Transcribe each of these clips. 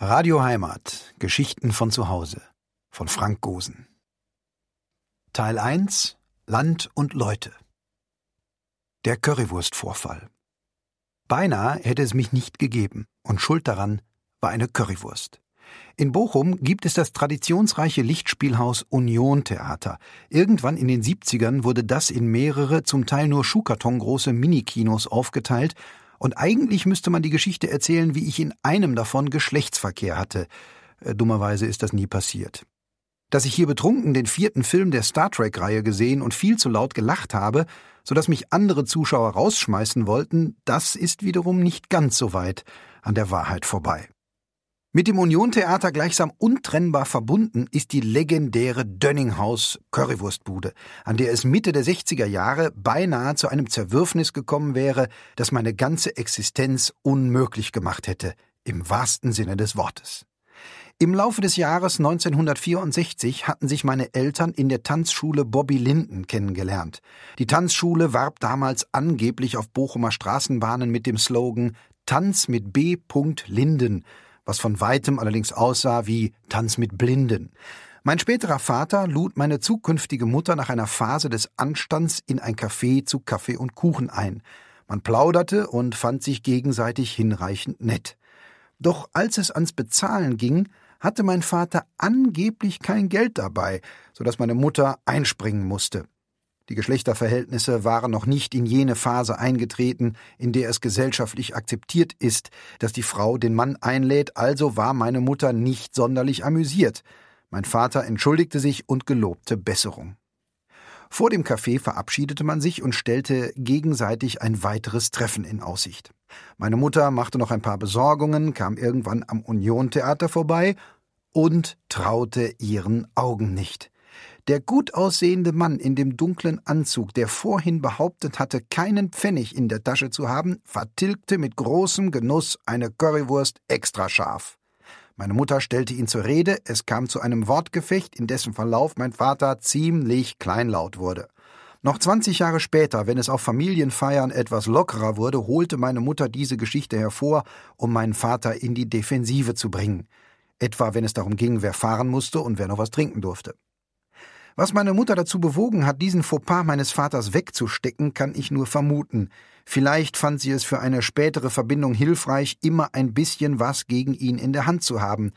Radio Heimat – Geschichten von zu Hause von Frank Goosen. Teil 1 – Land und Leute. Der Currywurstvorfall. Beinahe hätte es mich nicht gegeben und Schuld daran war eine Currywurst. In Bochum gibt es das traditionsreiche Lichtspielhaus Union Theater. Irgendwann in den 70ern wurde das in mehrere, zum Teil nur schuhkartongroße Minikinos aufgeteilt. Und eigentlich müsste man die Geschichte erzählen, wie ich in einem davon Geschlechtsverkehr hatte. Dummerweise ist das nie passiert. Dass ich hier betrunken den 4. Film der Star Trek-Reihe gesehen und viel zu laut gelacht habe, sodass mich andere Zuschauer rausschmeißen wollten, das ist wiederum nicht ganz so weit an der Wahrheit vorbei. Mit dem Union-Theater gleichsam untrennbar verbunden ist die legendäre Dönninghaus-Currywurstbude, an der es Mitte der 60er Jahre beinahe zu einem Zerwürfnis gekommen wäre, das meine ganze Existenz unmöglich gemacht hätte, im wahrsten Sinne des Wortes. Im Laufe des Jahres 1964 hatten sich meine Eltern in der Tanzschule Bobby Linden kennengelernt. Die Tanzschule warb damals angeblich auf Bochumer Straßenbahnen mit dem Slogan »Tanz mit B. Linden«, was von Weitem allerdings aussah wie Tanz mit Blinden. Mein späterer Vater lud meine zukünftige Mutter nach einer Phase des Anstands in ein Café zu Kaffee und Kuchen ein. Man plauderte und fand sich gegenseitig hinreichend nett. Doch als es ans Bezahlen ging, hatte mein Vater angeblich kein Geld dabei, sodass meine Mutter einspringen musste. Die Geschlechterverhältnisse waren noch nicht in jene Phase eingetreten, in der es gesellschaftlich akzeptiert ist, dass die Frau den Mann einlädt, also war meine Mutter nicht sonderlich amüsiert. Mein Vater entschuldigte sich und gelobte Besserung. Vor dem Café verabschiedete man sich und stellte gegenseitig ein weiteres Treffen in Aussicht. Meine Mutter machte noch ein paar Besorgungen, kam irgendwann am Union-Theater vorbei und traute ihren Augen nicht. Der gut aussehende Mann in dem dunklen Anzug, der vorhin behauptet hatte, keinen Pfennig in der Tasche zu haben, vertilgte mit großem Genuss eine Currywurst extra scharf. Meine Mutter stellte ihn zur Rede, es kam zu einem Wortgefecht, in dessen Verlauf mein Vater ziemlich kleinlaut wurde. Noch 20 Jahre später, wenn es auf Familienfeiern etwas lockerer wurde, holte meine Mutter diese Geschichte hervor, um meinen Vater in die Defensive zu bringen. Etwa, wenn es darum ging, wer fahren musste und wer noch was trinken durfte. Was meine Mutter dazu bewogen hat, diesen Fauxpas meines Vaters wegzustecken, kann ich nur vermuten. Vielleicht fand sie es für eine spätere Verbindung hilfreich, immer ein bisschen was gegen ihn in der Hand zu haben.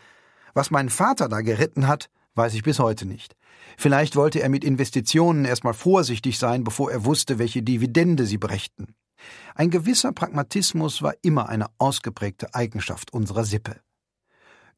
Was meinen Vater da geritten hat, weiß ich bis heute nicht. Vielleicht wollte er mit Investitionen erstmal vorsichtig sein, bevor er wusste, welche Dividende sie brächten. Ein gewisser Pragmatismus war immer eine ausgeprägte Eigenschaft unserer Sippe.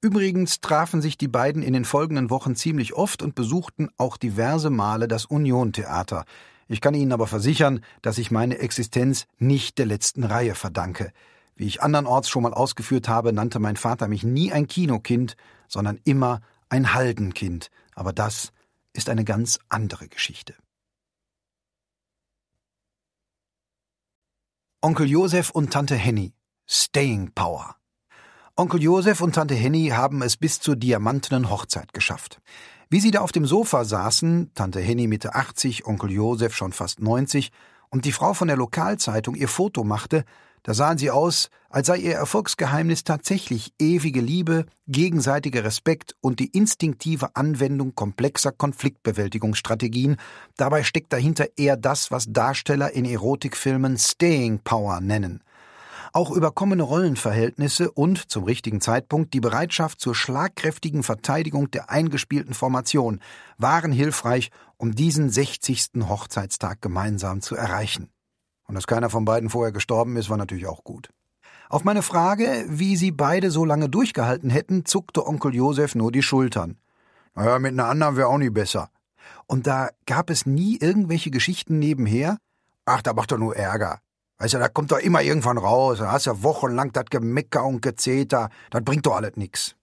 Übrigens trafen sich die beiden in den folgenden Wochen ziemlich oft und besuchten auch diverse Male das Union-Theater. Ich kann Ihnen aber versichern, dass ich meine Existenz nicht der letzten Reihe verdanke. Wie ich andernorts schon mal ausgeführt habe, nannte mein Vater mich nie ein Kinokind, sondern immer ein Haldenkind. Aber das ist eine ganz andere Geschichte. Onkel Josef und Tante Henny. Staying Power. Onkel Josef und Tante Henny haben es bis zur diamantenen Hochzeit geschafft. Wie sie da auf dem Sofa saßen, Tante Henny Mitte 80, Onkel Josef schon fast 90, und die Frau von der Lokalzeitung ihr Foto machte, da sahen sie aus, als sei ihr Erfolgsgeheimnis tatsächlich ewige Liebe, gegenseitiger Respekt und die instinktive Anwendung komplexer Konfliktbewältigungsstrategien. Dabei steckt dahinter eher das, was Darsteller in Erotikfilmen Staying Power nennen. Auch überkommene Rollenverhältnisse und, zum richtigen Zeitpunkt, die Bereitschaft zur schlagkräftigen Verteidigung der eingespielten Formation waren hilfreich, um diesen 60. Hochzeitstag gemeinsam zu erreichen. Und dass keiner von beiden vorher gestorben ist, war natürlich auch gut. Auf meine Frage, wie sie beide so lange durchgehalten hätten, zuckte Onkel Josef nur die Schultern. Naja, mit einer anderen wäre auch nie besser. Und da gab es nie irgendwelche Geschichten nebenher? Ach, da macht doch nur Ärger. Weißt du, da kommt doch immer irgendwann raus, da hast ja wochenlang das Gemecker und Gezeter, das bringt doch alles nix.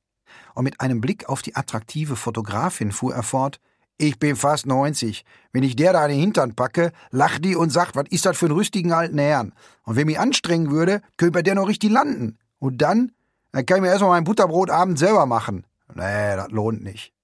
Und mit einem Blick auf die attraktive Fotografin fuhr er fort, ich bin fast 90, wenn ich der da an den Hintern packe, lacht die und sagt, was ist das für ein rüstigen alten Herrn? Und wenn mich anstrengen würde, könnte bei der noch richtig landen. Und dann kann ich mir erstmal mein Butterbrot abends selber machen. Nee, das lohnt nicht.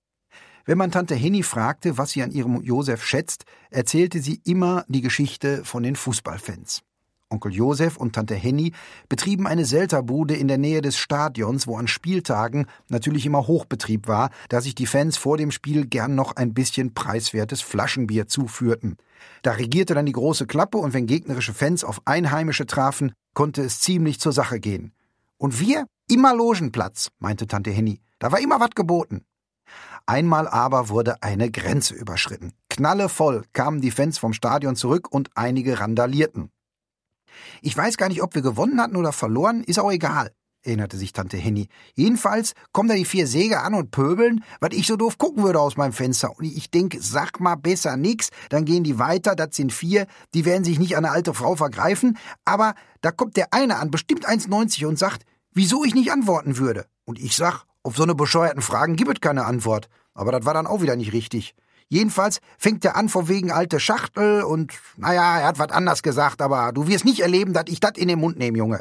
Wenn man Tante Henny fragte, was sie an ihrem Josef schätzt, erzählte sie immer die Geschichte von den Fußballfans. Onkel Josef und Tante Henny betrieben eine Selterbude in der Nähe des Stadions, wo an Spieltagen natürlich immer Hochbetrieb war, da sich die Fans vor dem Spiel gern noch ein bisschen preiswertes Flaschenbier zuführten. Da regierte dann die große Klappe, und wenn gegnerische Fans auf Einheimische trafen, konnte es ziemlich zur Sache gehen. Und wir? Immer Logenplatz, meinte Tante Henny. Da war immer was geboten. Einmal aber wurde eine Grenze überschritten. Knallevoll kamen die Fans vom Stadion zurück und einige randalierten. »Ich weiß gar nicht, ob wir gewonnen hatten oder verloren, ist auch egal«, erinnerte sich Tante Henny. »Jedenfalls kommen da die vier Säger an und pöbeln, was ich so doof gucken würde aus meinem Fenster. Und ich denk, sag mal besser nix, dann gehen die weiter, das sind vier, die werden sich nicht an eine alte Frau vergreifen. Aber da kommt der eine an, bestimmt 1,90 und sagt, wieso ich nicht antworten würde. Und ich sag, auf so eine bescheuerten Fragen gibt es keine Antwort. Aber das war dann auch wieder nicht richtig. Jedenfalls fängt er an vor wegen alte Schachtel und, naja, er hat was anders gesagt, aber du wirst nicht erleben, dass ich das in den Mund nehme, Junge.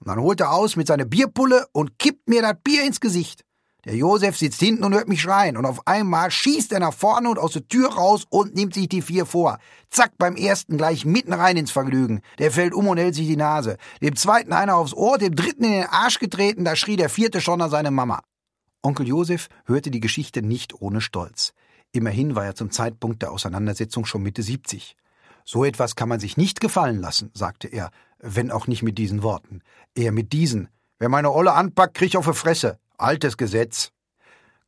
Und dann holt er aus mit seiner Bierpulle und kippt mir das Bier ins Gesicht. Der Josef sitzt hinten und hört mich schreien und auf einmal schießt er nach vorne und aus der Tür raus und nimmt sich die vier vor. Zack, beim ersten gleich mitten rein ins Vergnügen. Der fällt um und hält sich die Nase. Dem zweiten einer aufs Ohr, dem dritten in den Arsch getreten, da schrie der vierte schon an seine Mama. Onkel Josef hörte die Geschichte nicht ohne Stolz. Immerhin war er zum Zeitpunkt der Auseinandersetzung schon Mitte 70. »So etwas kann man sich nicht gefallen lassen«, sagte er, wenn auch nicht mit diesen Worten. Eher mit diesen. »Wer meine Olle anpackt, kriegt auf die Fresse. Altes Gesetz.«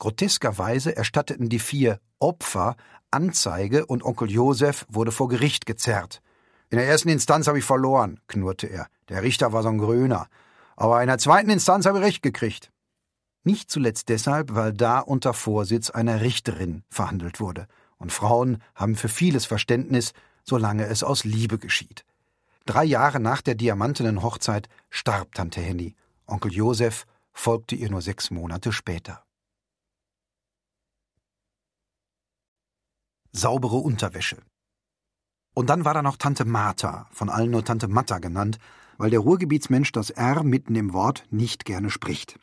Groteskerweise erstatteten die vier Opfer Anzeige und Onkel Josef wurde vor Gericht gezerrt. »In der ersten Instanz habe ich verloren«, knurrte er. »Der Richter war so ein Gröner. Aber in der zweiten Instanz habe ich Recht gekriegt.« Nicht zuletzt deshalb, weil da unter Vorsitz einer Richterin verhandelt wurde. Und Frauen haben für vieles Verständnis, solange es aus Liebe geschieht. 3 Jahre nach der diamantenen Hochzeit starb Tante Henny. Onkel Josef folgte ihr nur 6 Monate später. Saubere Unterwäsche. Und dann war da noch Tante Martha, von allen nur Tante Matta genannt, weil der Ruhrgebietsmensch das R mitten im Wort nicht gerne spricht.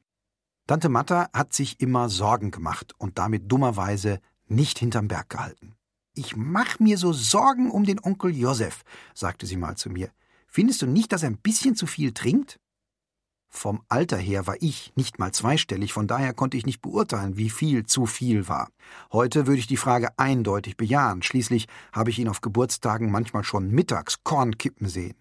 Tante Matta hat sich immer Sorgen gemacht und damit dummerweise nicht hinterm Berg gehalten. »Ich mach mir so Sorgen um den Onkel Josef«, sagte sie mal zu mir. »Findest du nicht, dass er ein bisschen zu viel trinkt?« Vom Alter her war ich nicht mal zweistellig, von daher konnte ich nicht beurteilen, wie viel zu viel war. Heute würde ich die Frage eindeutig bejahen, schließlich habe ich ihn auf Geburtstagen manchmal schon mittags Korn kippen sehen.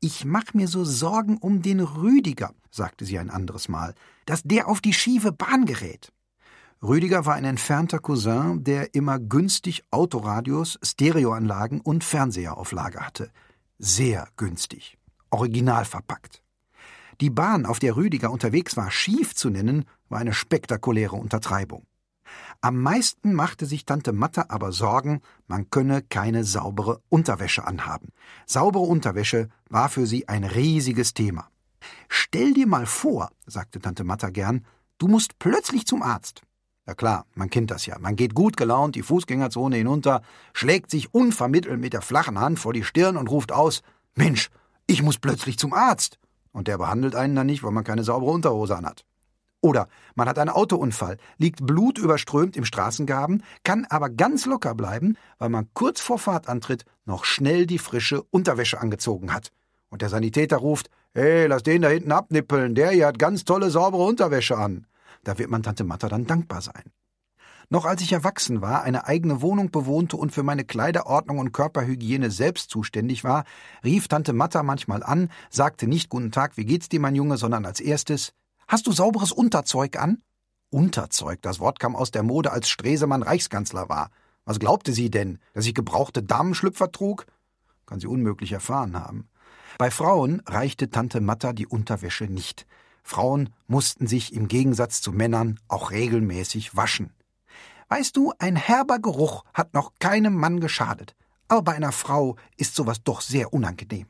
»Ich mach mir so Sorgen um den Rüdiger«, sagte sie ein anderes Mal, »dass der auf die schiefe Bahn gerät.« Rüdiger war ein entfernter Cousin, der immer günstig Autoradios, Stereoanlagen und Fernseher auf Lager hatte. Sehr günstig. Original verpackt. Die Bahn, auf der Rüdiger unterwegs war, schief zu nennen, war eine spektakuläre Untertreibung. Am meisten machte sich Tante Matta aber Sorgen, man könne keine saubere Unterwäsche anhaben. Saubere Unterwäsche war für sie ein riesiges Thema. »Stell dir mal vor«, sagte Tante Matta gern, »du musst plötzlich zum Arzt.« Ja klar, man kennt das ja. Man geht gut gelaunt die Fußgängerzone hinunter, schlägt sich unvermittelt mit der flachen Hand vor die Stirn und ruft aus, »Mensch, ich muss plötzlich zum Arzt!« Und der behandelt einen dann nicht, weil man keine saubere Unterhose anhat. Oder man hat einen Autounfall, liegt blutüberströmt im Straßengraben, kann aber ganz locker bleiben, weil man kurz vor Fahrtantritt noch schnell die frische Unterwäsche angezogen hat. Und der Sanitäter ruft, »Hey, lass den da hinten abnippeln, der hier hat ganz tolle saubere Unterwäsche an.« Da wird man Tante Matta dann dankbar sein. Noch als ich erwachsen war, eine eigene Wohnung bewohnte und für meine Kleiderordnung und Körperhygiene selbst zuständig war, rief Tante Matta manchmal an, sagte nicht »Guten Tag, wie geht's dir, mein Junge?«, sondern als erstes, »Hast du sauberes Unterzeug an?« Unterzeug, das Wort kam aus der Mode, als Stresemann Reichskanzler war. Was glaubte sie denn, dass ich gebrauchte Damenschlüpfer trug? Kann sie unmöglich erfahren haben. Bei Frauen reichte Tante Matta die Unterwäsche nicht. Frauen mussten sich im Gegensatz zu Männern auch regelmäßig waschen. Weißt du, ein herber Geruch hat noch keinem Mann geschadet. Aber bei einer Frau ist sowas doch sehr unangenehm.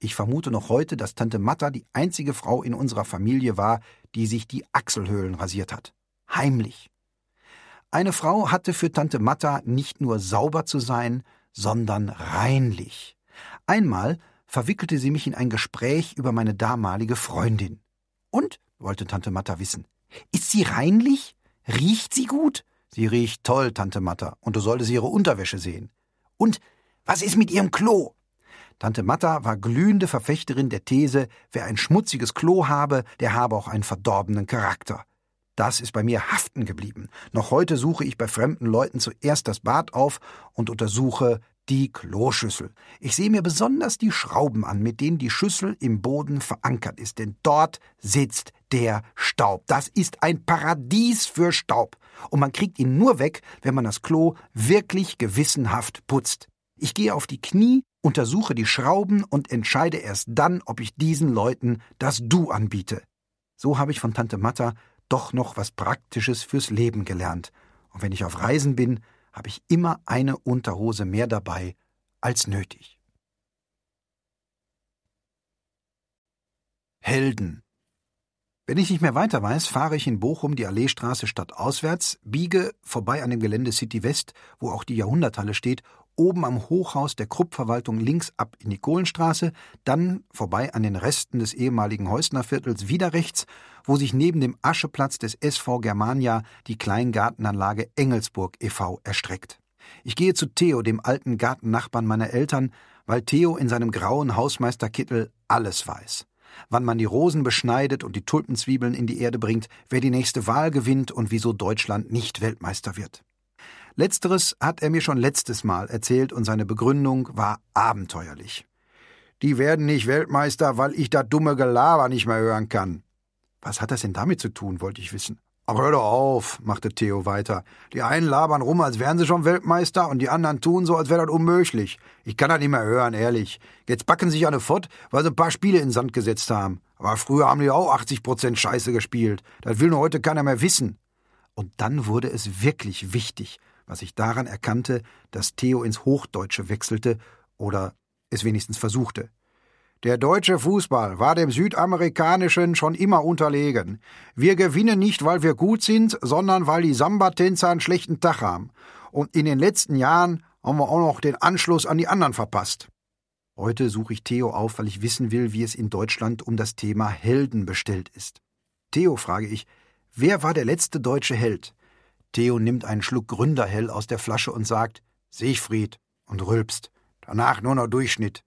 Ich vermute noch heute, dass Tante Matta die einzige Frau in unserer Familie war, die sich die Achselhöhlen rasiert hat. Heimlich. Eine Frau hatte für Tante Matta nicht nur sauber zu sein, sondern reinlich. Einmal verwickelte sie mich in ein Gespräch über meine damalige Freundin. »Und?«, wollte Tante Matta wissen. »Ist sie reinlich? Riecht sie gut?« »Sie riecht toll, Tante Matta, und du solltest ihre Unterwäsche sehen.« »Und was ist mit ihrem Klo?« Tante Matta war glühende Verfechterin der These, wer ein schmutziges Klo habe, der habe auch einen verdorbenen Charakter. Das ist bei mir haften geblieben. Noch heute suche ich bei fremden Leuten zuerst das Bad auf und untersuche die Kloschüssel. Ich sehe mir besonders die Schrauben an, mit denen die Schüssel im Boden verankert ist. Denn dort sitzt der Staub. Das ist ein Paradies für Staub. Und man kriegt ihn nur weg, wenn man das Klo wirklich gewissenhaft putzt. Ich gehe auf die Knie, untersuche die Schrauben und entscheide erst dann, ob ich diesen Leuten das Du anbiete. So habe ich von Tante Matta doch noch was Praktisches fürs Leben gelernt. Und wenn ich auf Reisen bin, habe ich immer eine Unterhose mehr dabei als nötig. Helden. Wenn ich nicht mehr weiter weiß, fahre ich in Bochum die Alleestraße stadtauswärts, biege vorbei an dem Gelände City West, wo auch die Jahrhunderthalle steht, oben am Hochhaus der Krupp-Verwaltung links ab in die Kohlenstraße, dann vorbei an den Resten des ehemaligen Häusnerviertels wieder rechts, wo sich neben dem Ascheplatz des SV Germania die Kleingartenanlage Engelsburg e.V. erstreckt. Ich gehe zu Theo, dem alten Gartennachbarn meiner Eltern, weil Theo in seinem grauen Hausmeisterkittel alles weiß. Wann man die Rosen beschneidet und die Tulpenzwiebeln in die Erde bringt, wer die nächste Wahl gewinnt und wieso Deutschland nicht Weltmeister wird. Letzteres hat er mir schon letztes Mal erzählt und seine Begründung war abenteuerlich. Die werden nicht Weltmeister, weil ich das dumme Gelaber nicht mehr hören kann. Was hat das denn damit zu tun, wollte ich wissen. Aber hör doch auf, machte Theo weiter. Die einen labern rum, als wären sie schon Weltmeister und die anderen tun so, als wäre das unmöglich. Ich kann das nicht mehr hören, ehrlich. Jetzt backen sich alle fort, weil sie ein paar Spiele in den Sand gesetzt haben. Aber früher haben die auch 80% Scheiße gespielt. Das will nur heute keiner mehr wissen. Und dann wurde es wirklich wichtig, was ich daran erkannte, dass Theo ins Hochdeutsche wechselte oder es wenigstens versuchte. Der deutsche Fußball war dem südamerikanischen schon immer unterlegen. Wir gewinnen nicht, weil wir gut sind, sondern weil die Samba-Tänzer einen schlechten Tag haben. Und in den letzten Jahren haben wir auch noch den Anschluss an die anderen verpasst. Heute suche ich Theo auf, weil ich wissen will, wie es in Deutschland um das Thema Helden bestellt ist. Theo, frage ich, wer war der letzte deutsche Held? Theo nimmt einen Schluck Gründerhell aus der Flasche und sagt, Siegfried, und rülpst. Danach nur noch Durchschnitt.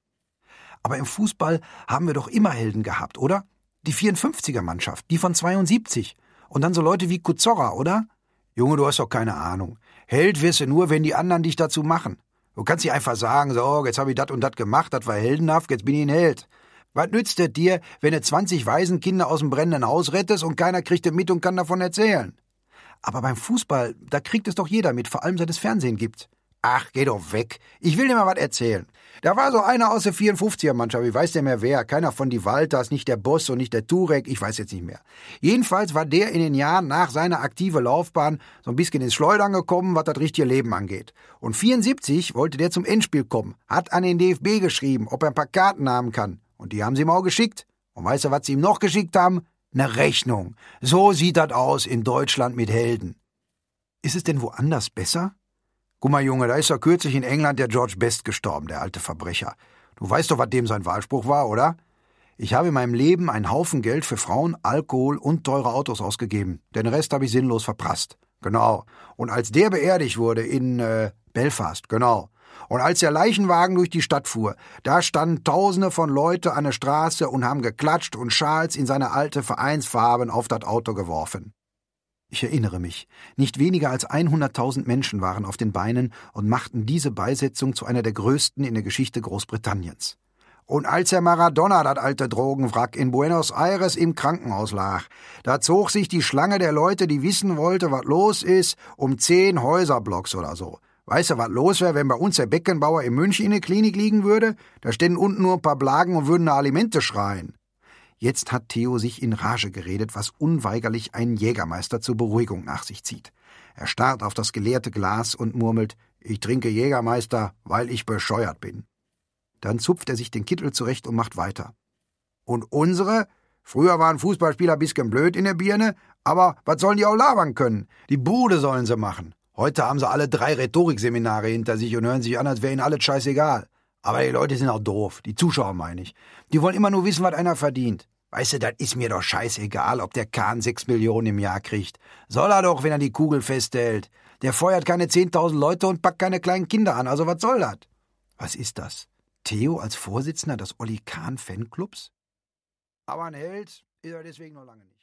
Aber im Fußball haben wir doch immer Helden gehabt, oder? Die 54er-Mannschaft, die von 72. Und dann so Leute wie Kuzorra, oder? Junge, du hast doch keine Ahnung. Held wirst du nur, wenn die anderen dich dazu machen. Du kannst nicht einfach sagen, so, jetzt habe ich das und das gemacht, das war heldenhaft, jetzt bin ich ein Held. Was nützt es dir, wenn du 20 Waisenkinder aus dem brennenden Haus rettest und keiner kriegt es mit und kann davon erzählen? Aber beim Fußball, da kriegt es doch jeder mit, vor allem seit es Fernsehen gibt. Ach, geh doch weg. Ich will dir mal was erzählen. Da war so einer aus der 54er-Mannschaft, ich weiß nicht mehr wer, keiner von die Walters, nicht der Boss und nicht der Turek, ich weiß jetzt nicht mehr. Jedenfalls war der in den Jahren nach seiner aktiven Laufbahn so ein bisschen ins Schleudern gekommen, was das richtige Leben angeht. Und 74 wollte der zum Endspiel kommen, hat an den DFB geschrieben, ob er ein paar Karten haben kann. Und die haben sie ihm auch geschickt. Und weißt du, was sie ihm noch geschickt haben? Eine Rechnung. So sieht das aus in Deutschland mit Helden. Ist es denn woanders besser? Guck mal, Junge, da ist doch kürzlich in England der George Best gestorben, der alte Verbrecher. Du weißt doch, was dem sein Wahlspruch war, oder? Ich habe in meinem Leben einen Haufen Geld für Frauen, Alkohol und teure Autos ausgegeben. Den Rest habe ich sinnlos verprasst. Genau. Und als der beerdigt wurde in Belfast, genau. Und als der Leichenwagen durch die Stadt fuhr, da standen Tausende von Leute an der Straße und haben geklatscht und Schals in seine alte Vereinsfarben auf das Auto geworfen. Ich erinnere mich, nicht weniger als 100.000 Menschen waren auf den Beinen und machten diese Beisetzung zu einer der größten in der Geschichte Großbritanniens. Und als der Maradona, das alte Drogenwrack, in Buenos Aires im Krankenhaus lag, da zog sich die Schlange der Leute, die wissen wollte, was los ist, um 10 Häuserblocks oder so. Weißt du, was los wäre, wenn bei uns der Beckenbauer in München in der Klinik liegen würde? Da ständen unten nur ein paar Blagen und würden eine Alimente schreien. Jetzt hat Theo sich in Rage geredet, was unweigerlich einen Jägermeister zur Beruhigung nach sich zieht. Er starrt auf das geleerte Glas und murmelt, ich trinke Jägermeister, weil ich bescheuert bin. Dann zupft er sich den Kittel zurecht und macht weiter. Und unsere? Früher waren Fußballspieler bisschen blöd in der Birne, aber was sollen die auch labern können? Die Bude sollen sie machen. Heute haben sie alle 3 Rhetorikseminare hinter sich und hören sich an, als wäre ihnen alles scheißegal. Aber die Leute sind auch doof, die Zuschauer meine ich. Die wollen immer nur wissen, was einer verdient. Weißt du, das ist mir doch scheißegal, ob der Kahn 6 Millionen im Jahr kriegt. Soll er doch, wenn er die Kugel festhält. Der feuert keine 10.000 Leute und packt keine kleinen Kinder an, also was soll das? Was ist das? Theo als Vorsitzender des Olli Kahn-Fanclubs? Aber ein Held ist er deswegen noch lange nicht.